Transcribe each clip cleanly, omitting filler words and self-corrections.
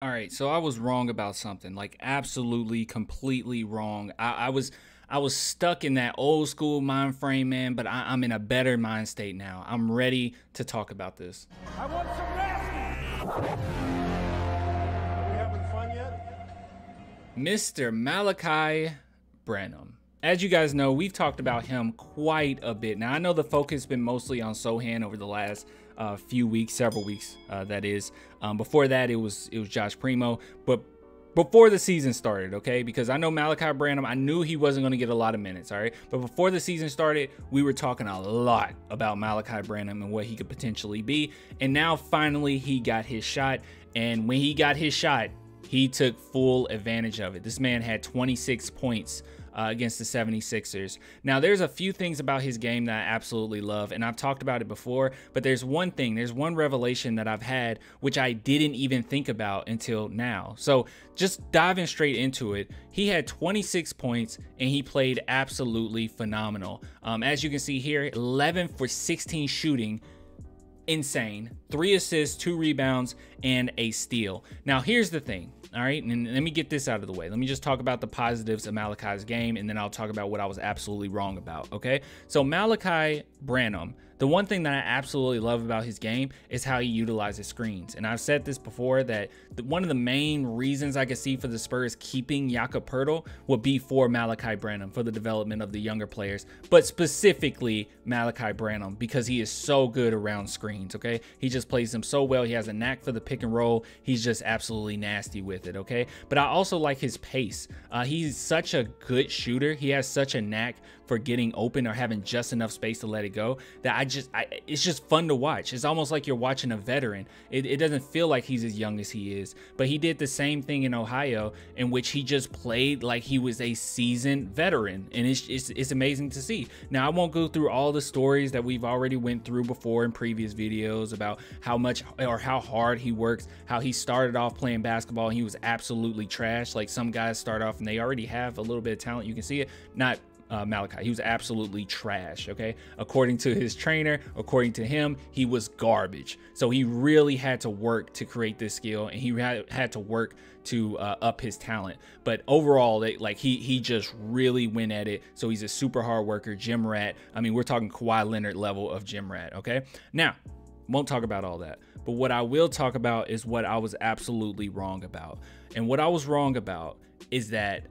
All right, so I was wrong about something, like absolutely, completely wrong. I was stuck in that old school mind frame, man, but I'm in a better mind state now. I'm ready to talk about this. I want some rest. Are we having fun yet? Mr. Malaki Branham. As you guys know, we've talked about him quite a bit. Now, I know the focus has been mostly on Sohan over the last few weeks, several weeks, that is. Before that, it was Josh Primo, but before the season started, okay, because I know Malaki Branham, I knew he wasn't going to get a lot of minutes, all right, but before the season started, we were talking a lot about Malaki Branham and what he could potentially be, and now finally he got his shot, and when he got his shot, he took full advantage of it. This man had 26 points against the 76ers. Now, there's a few things about his game that I absolutely love, and I've talked about it before, but there's one thing, there's one revelation that I've had, which I didn't even think about until now. So just diving straight into it, he had 26 points and he played absolutely phenomenal. As you can see here, 11 for 16 shooting, insane, 3 assists, 2 rebounds, and a steal. Now, here's the thing. All right, and let me get this out of the way. Let me just talk about the positives of Malaki's game, and then I'll talk about what I was absolutely wrong about, okay? So Malaki Branham, the one thing that I absolutely love about his game is how he utilizes screens. And I've said this before, that one of the main reasons I could see for the Spurs keeping Jakob Pertl would be for Malaki Branham, for the development of the younger players, but specifically Malaki Branham, because he is so good around screens, okay? He just plays them so well. He has a knack for the pick and roll. He's just absolutely nasty with it, okay? But I also like his pace. He's such a good shooter. He has such a knack for getting open or having just enough space to let it go that it's just fun to watch. It's almost like you're watching a veteran. It doesn't feel like he's as young as he is, but he did the same thing in Ohio, in which he just played like he was a seasoned veteran, and it's amazing to see. Now, I won't go through all the stories that we've already went through before in previous videos about how much or how hard he works, how he started off playing basketball and he was absolutely trash. Like, some guys start off and they already have a little bit of talent, you can see it. Not Malaki, he was absolutely trash, okay? According to his trainer, according to him, he was garbage. So he really had to work to create this skill, and he had to work to up his talent. But overall, he just really went at it. So he's a super hard worker, gym rat. I mean, we're talking Kawhi Leonard level of gym rat, okay? Now, won't talk about all that, but what I will talk about is what I was absolutely wrong about. And what I was wrong about is that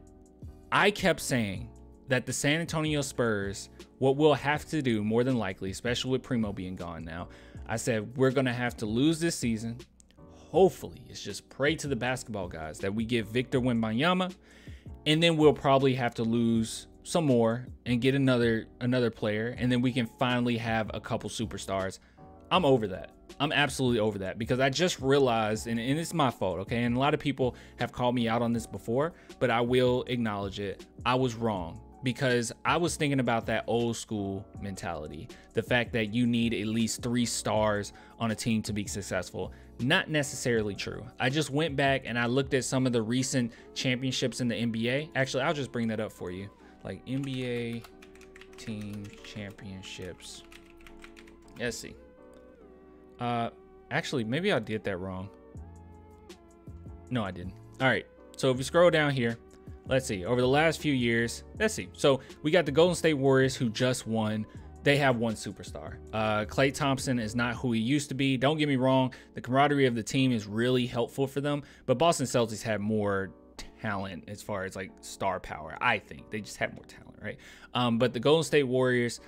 I kept saying that the San Antonio Spurs, what we'll have to do more than likely, especially with Primo being gone now, I said, we're gonna have to lose this season. Hopefully, it's just pray to the basketball guys that we get Victor Wembanyama, and then we'll probably have to lose some more and get another player, and then we can finally have a couple superstars. I'm over that. I'm absolutely over that, because I just realized, and it's my fault, okay? And a lot of people have called me out on this before, but I will acknowledge it. I was wrong, because I was thinking about that old school mentality, the fact that you need at least 3 stars on a team to be successful. Not necessarily true. I just went back and I looked at some of the recent championships in the NBA. Actually, I'll just bring that up for you. Like NBA team championships. Let's see. Actually, maybe I did that wrong. No, I didn't. All right. So if you scroll down here, let's see, over the last few years, let's see. So we got the Golden State Warriors, who just won. They have one superstar. Klay Thompson is not who he used to be. Don't get me wrong. The camaraderie of the team is really helpful for them, but Boston Celtics had more talent as far as like star power. I think they just had more talent, right? But the Golden State Warriors,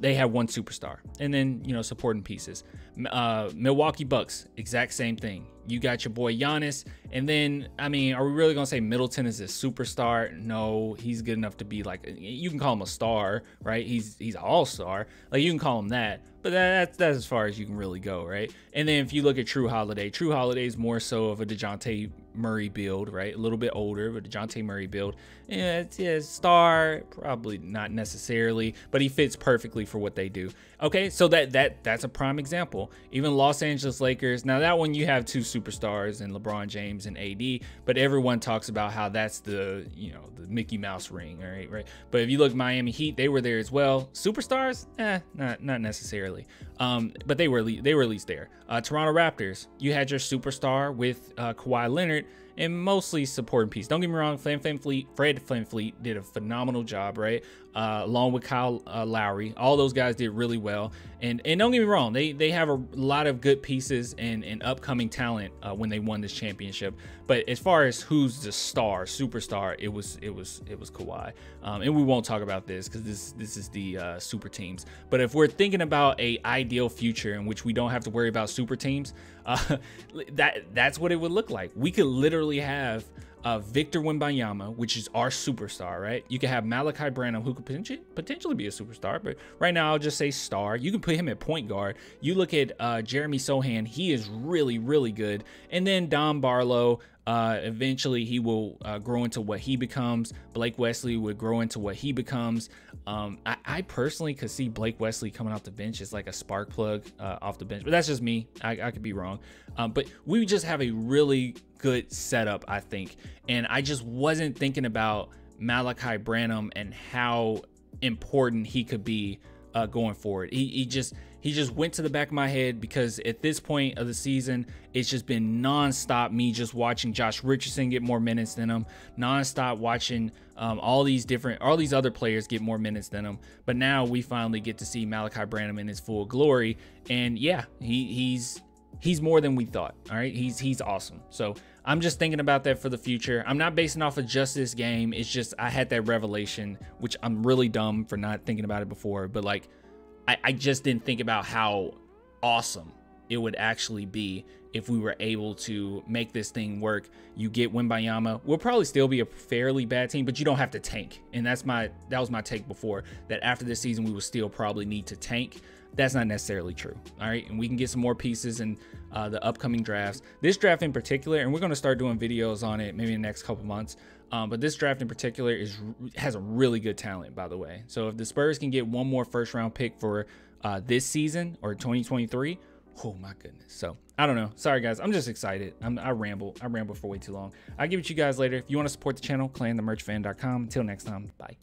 they have one superstar, and then, you know, supporting pieces. Milwaukee Bucks, exact same thing. You got your boy Giannis, and then, I mean, are we really gonna say Middleton is a superstar? No, he's good enough to be like, you can call him a star, right? He's an all-star, like you can call him that, but that's as far as you can really go, right? And then if you look at Jrue Holiday, Jrue Holiday is more so of a DeJounte Murray build, right? A little bit older, but DeJounte Murray build. Yeah, it's a star, probably not necessarily, but he fits perfectly for what they do. Okay, so that's a prime example. Even Los Angeles Lakers. Now that one you have two superstars in LeBron James and AD, but everyone talks about how that's the, you know, the Mickey Mouse ring, all right, right? But if you look, Miami Heat, they were there as well. Superstars? Eh, not necessarily. But they were at least there. Toronto Raptors, you had your superstar with Kawhi Leonard and mostly supporting piece. Don't get me wrong, Fred Flinfleet did a phenomenal job, right? Along with Kyle Lowry, all those guys did really well. And don't get me wrong, they have a lot of good pieces and upcoming talent when they won this championship. But as far as who's the star, superstar, it was Kawhi. And we won't talk about this because this is the super teams. But if we're thinking about a ideal future in which we don't have to worry about super teams, that's what it would look like. We could literally have Victor Wembanyama, which is our superstar, right? You can have Malaki Branham, who could potentially be a superstar, but right now I'll just say star. You can put him at point guard. You look at Jeremy Sohan, he is really, really good. And then Dom Barlow, eventually he will grow into what he becomes. Blake Wesley would grow into what he becomes. I personally could see Blake Wesley coming off the bench as like a spark plug off the bench, but that's just me. I could be wrong. But we just have a really good setup, I think. And I just wasn't thinking about Malaki Branham and how important he could be going forward. He just went to the back of my head because at this point of the season, it's just been nonstop me just watching Josh Richardson get more minutes than him, nonstop watching all these other players get more minutes than him. But now we finally get to see Malaki Branham in his full glory, and yeah, he's more than we thought. All right, he's awesome. So I'm just thinking about that for the future. I'm not basing off of just this game. It's just I had that revelation, which I'm really dumb for not thinking about it before, but like I just didn't think about how awesome it would actually be if we were able to make this thing work. You get Wembanyama, we'll probably still be a fairly bad team, but you don't have to tank. And that was my take before, that after this season we will still probably need to tank. That's not necessarily true. All right, and we can get some more pieces in the upcoming drafts. This draft in particular, and we're going to start doing videos on it maybe in the next couple months. But this draft in particular has a really good talent, by the way. So if the Spurs can get one more first-round pick for this season or 2023, oh my goodness. So I don't know. Sorry guys, I'm just excited. I ramble for way too long. I'll give it to you guys later. If you want to support the channel, clan themerchfan.com. Until next time, bye.